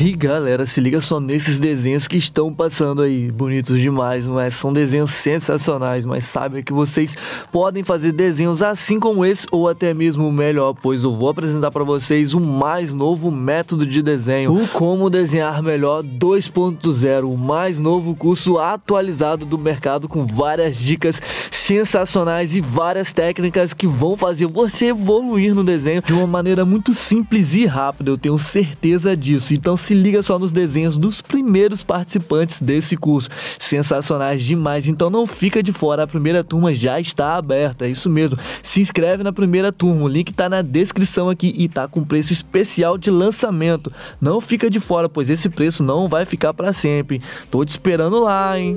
E galera, se liga só nesses desenhos que estão passando aí, bonitos demais, não é? São desenhos sensacionais, mas saibam que vocês podem fazer desenhos assim como esse ou até mesmo melhor, pois eu vou apresentar para vocês o mais novo método de desenho, o Como Desenhar Melhor 2.0, o mais novo curso atualizado do mercado com várias dicas sensacionais e várias técnicas que vão fazer você evoluir no desenho de uma maneira muito simples e rápida, eu tenho certeza disso. Então se liga só nos desenhos dos primeiros participantes desse curso, sensacionais demais, então não fica de fora, a primeira turma já está aberta, é isso mesmo, se inscreve na primeira turma, o link tá na descrição aqui e tá com preço especial de lançamento, não fica de fora, pois esse preço não vai ficar para sempre, tô te esperando lá, hein?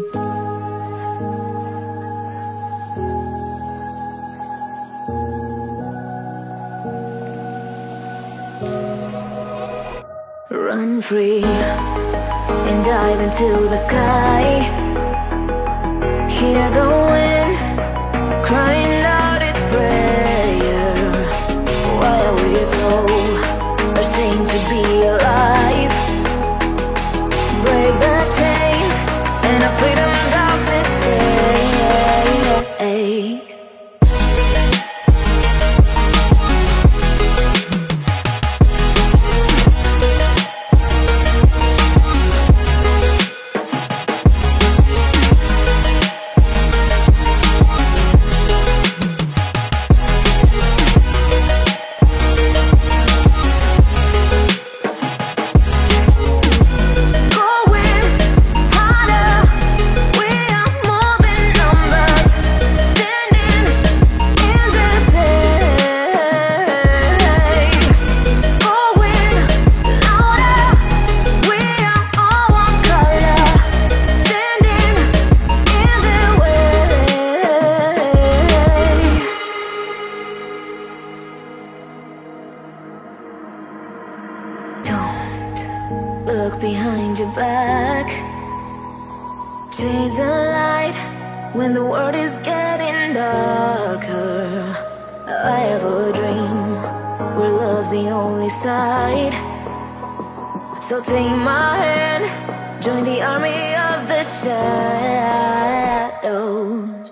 Run free and dive into the sky. Hear the wind crying out its prayer. Why are we so ashamed to be alive? Break the chains and our freedom's ours to take. Look behind your back. Chase a light when the world is getting darker. I have a dream where love's the only side. So take my hand, join the army of the shadows.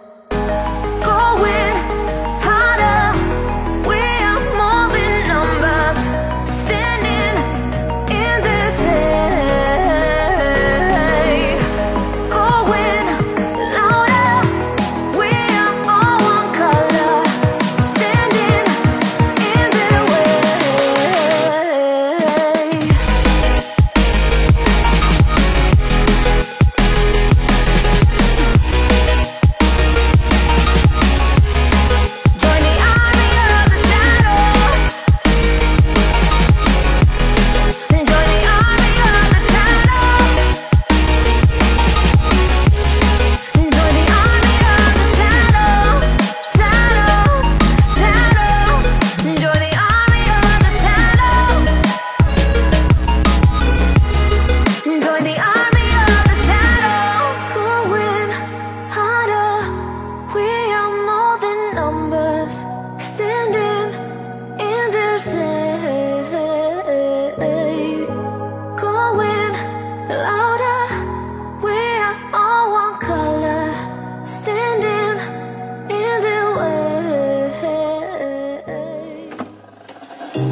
Going harder, we are more than numbers. Standing in this air.